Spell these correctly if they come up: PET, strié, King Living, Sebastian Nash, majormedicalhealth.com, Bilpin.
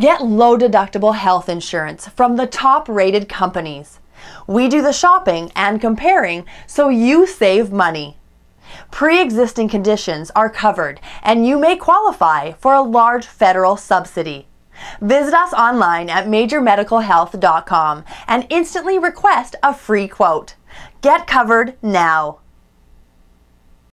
Get low deductible health insurance from the top rated companies. We do the shopping and comparing so you save money. Pre-existing conditions are covered and you may qualify for a large federal subsidy. Visit us online at majormedicalhealth.com and instantly request a free quote. Get covered now.